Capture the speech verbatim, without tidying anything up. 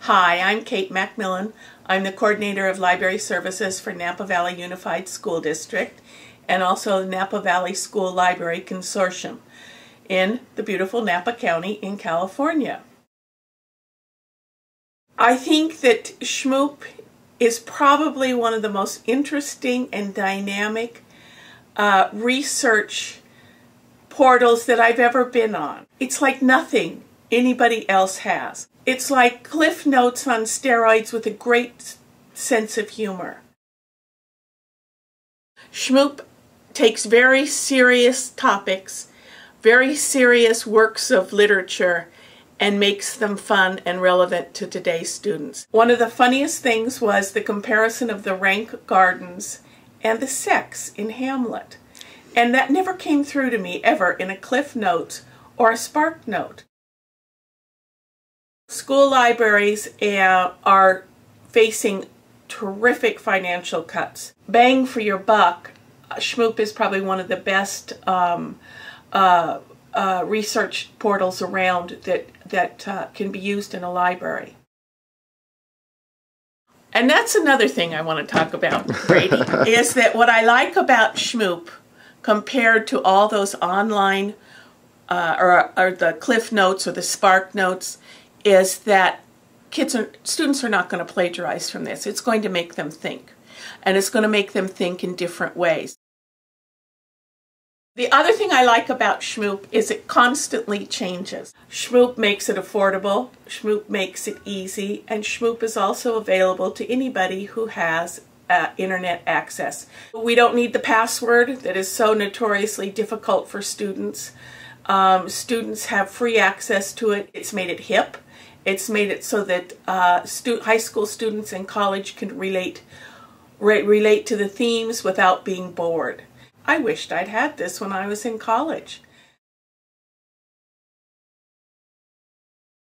Hi, I'm Kate MacMillan. I'm the Coordinator of Library Services for Napa Valley Unified School District and also Napa Valley School Library Consortium in the beautiful Napa County in California. I think that SHMOOP is probably one of the most interesting and dynamic uh, research portals that I've ever been on. It's like nothing anybody else has. It's like Cliff Notes on steroids with a great sense of humor. SHMOOP takes very serious topics, very serious works of literature, and makes them fun and relevant to today's students. One of the funniest things was the comparison of the rank gardens and the sex in Hamlet. And that never came through to me ever in a Cliff Note or a Spark Note. School libraries uh, are facing terrific financial cuts. Bang for your buck, SHMOOP is probably one of the best um, uh, uh, research portals around that, that uh, can be used in a library. And that's another thing I want to talk about, Brady, is that what I like about SHMOOP compared to all those online uh, or, or the Cliff Notes or the Spark Notes is that kids are, students are not going to plagiarize from this. It's going to make them think, and it's going to make them think in different ways. The other thing I like about SHMOOP is it constantly changes. SHMOOP makes it affordable, SHMOOP makes it easy, and SHMOOP is also available to anybody who has uh, internet access. We don't need the password that is so notoriously difficult for students. Um, students have free access to it. It's made it hip. It's made it so that uh, stu high school students and college can relate re relate to the themes without being bored. I wished I'd had this when I was in college.